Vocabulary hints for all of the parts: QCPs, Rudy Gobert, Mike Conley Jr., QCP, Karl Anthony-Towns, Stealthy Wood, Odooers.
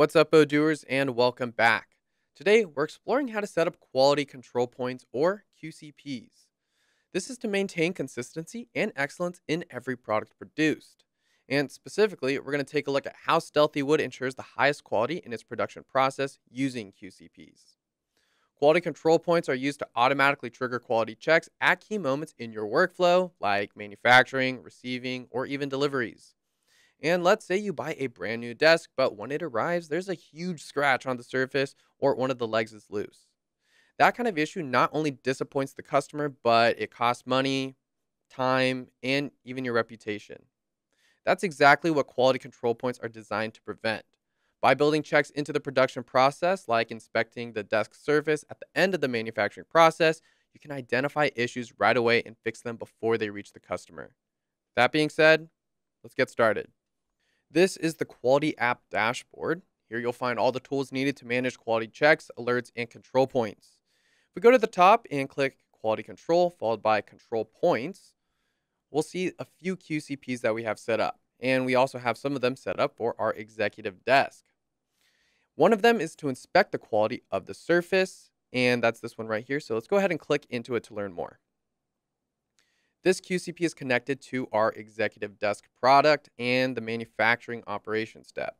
What's up, Odooers, and welcome back. Today, we're exploring how to set up quality control points, or QCPs. This is to maintain consistency and excellence in every product produced. And specifically, we're going to take a look at how Stealthy Wood ensures the highest quality in its production process using QCPs. Quality control points are used to automatically trigger quality checks at key moments in your workflow, like manufacturing, receiving, or even deliveries. And let's say you buy a brand new desk, but when it arrives, there's a huge scratch on the surface or one of the legs is loose. That kind of issue not only disappoints the customer, but it costs money, time, and even your reputation. That's exactly what quality control points are designed to prevent. By building checks into the production process, like inspecting the desk surface at the end of the manufacturing process, you can identify issues right away and fix them before they reach the customer. That being said, let's get started. This is the Quality App dashboard. Here you'll find all the tools needed to manage quality checks, alerts, and control points. If we go to the top and click Quality Control, followed by Control Points, we'll see a few QCPs that we have set up. And we also have some of them set up for our executive desk. One of them is to inspect the quality of the surface, and that's this one right here. So let's go ahead and click into it to learn more. This QCP is connected to our executive desk product and the manufacturing operations step.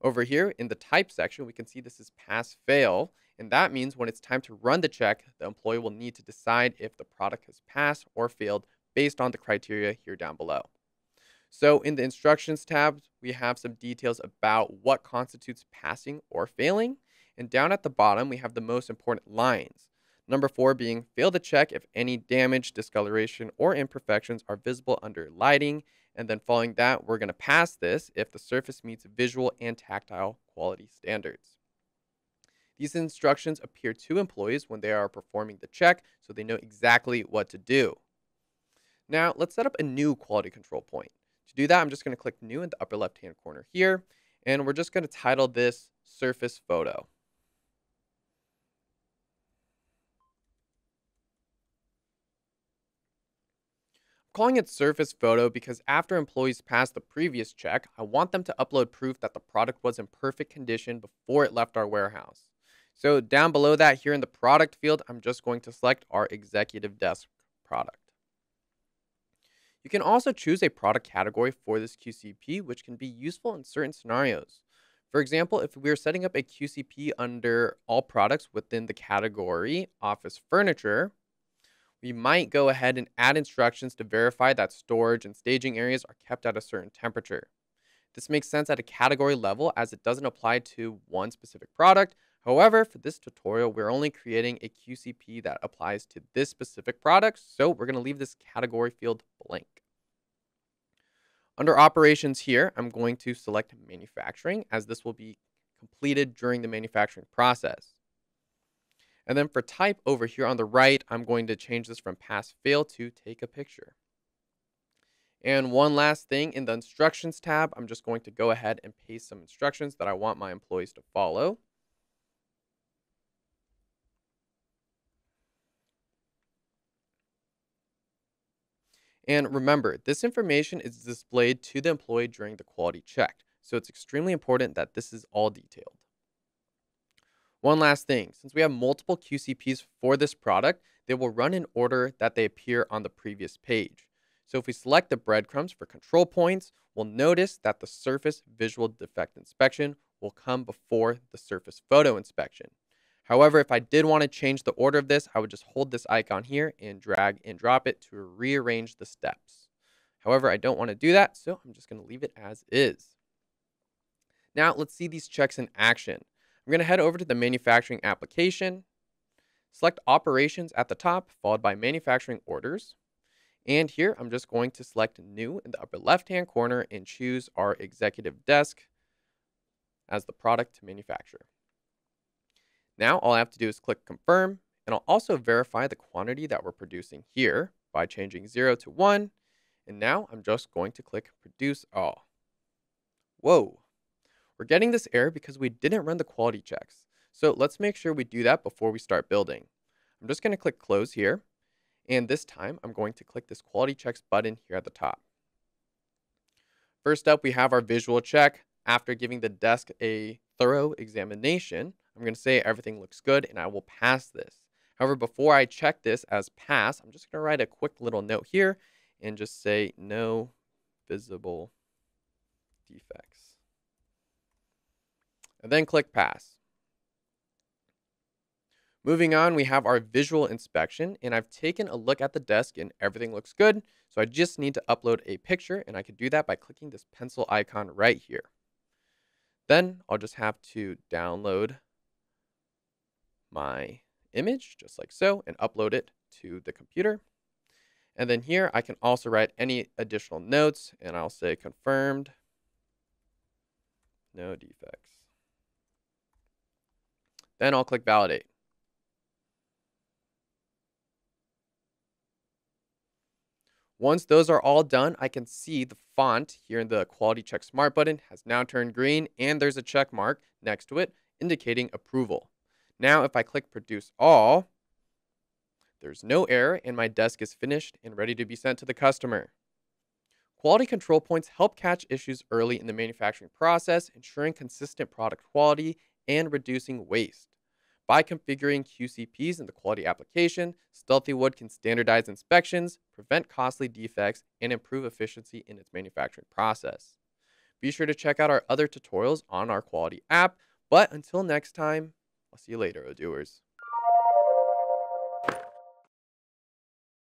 Over here in the type section, we can see this is pass/fail, and that means when it's time to run the check, the employee will need to decide if the product has passed or failed based on the criteria here down below. So in the instructions tab, we have some details about what constitutes passing or failing, and down at the bottom, we have the most important lines. Number 4 being fail the check if any damage, discoloration, or imperfections are visible under lighting. And then following that, we're going to pass this if the surface meets visual and tactile quality standards. These instructions appear to employees when they are performing the check, so they know exactly what to do. Now, let's set up a new quality control point. To do that, I'm just going to click New in the upper left-hand corner here, and we're just going to title this Surface Photo. Calling it Surface Photo because after employees pass the previous check, I want them to upload proof that the product was in perfect condition before it left our warehouse. So down below that here in the product field, I'm just going to select our executive desk product. You can also choose a product category for this QCP, which can be useful in certain scenarios. For example, if we are setting up a QCP under all products within the category office furniture, we might go ahead and add instructions to verify that storage and staging areas are kept at a certain temperature. This makes sense at a category level as it doesn't apply to one specific product. However, for this tutorial, we're only creating a QCP that applies to this specific product, so we're going to leave this category field blank. Under operations here, I'm going to select manufacturing as this will be completed during the manufacturing process. And then for type over here on the right, I'm going to change this from pass/fail to take a picture. And one last thing in the instructions tab, I'm just going to go ahead and paste some instructions that I want my employees to follow. And remember, this information is displayed to the employee during the quality check. So it's extremely important that this is all detailed. One last thing, since we have multiple QCPs for this product, they will run in order that they appear on the previous page. So if we select the breadcrumbs for control points, we'll notice that the surface visual defect inspection will come before the surface photo inspection. However, if I did want to change the order of this, I would just hold this icon here and drag and drop it to rearrange the steps. However, I don't want to do that, so I'm just going to leave it as is. Now let's see these checks in action. I'm going to head over to the manufacturing application, select operations at the top, followed by manufacturing orders. And here I'm just going to select new in the upper left-hand corner and choose our executive desk as the product to manufacture. Now all I have to do is click confirm, and I'll also verify the quantity that we're producing here by changing 0 to 1. And now I'm just going to click produce all. Whoa. We're getting this error because we didn't run the quality checks. So let's make sure we do that before we start building. I'm just going to click close here. And this time I'm going to click this quality checks button here at the top. First up, we have our visual check. After giving the desk a thorough examination, I'm going to say everything looks good and I will pass this. However, before I check this as pass, I'm just going to write a quick little note here and just say no visible defects. And then click pass. Moving on, we have our visual inspection, and I've taken a look at the desk and everything looks good. So I just need to upload a picture, and I can do that by clicking this pencil icon right here. Then I'll just have to download my image just like so and upload it to the computer. And then here I can also write any additional notes, and I'll say confirmed, no defects. Then I'll click validate. Once those are all done, I can see the font here in the quality check smart button has now turned green, and there's a check mark next to it indicating approval. Now if I click produce all, there's no error and my desk is finished and ready to be sent to the customer. Quality control points help catch issues early in the manufacturing process, ensuring consistent product quality and reducing waste. By configuring QCPs in the quality application, Stealthy Wood can standardize inspections, prevent costly defects, and improve efficiency in its manufacturing process. Be sure to check out our other tutorials on our quality app, but until next time, I'll see you later, Odooers.